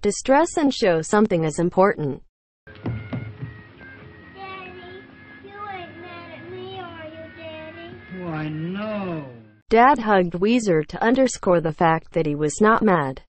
distress and show something is important. Daddy, you ain't mad at me, are you, Daddy? Why, no. Dad hugged Weezer to underscore the fact that he was not mad.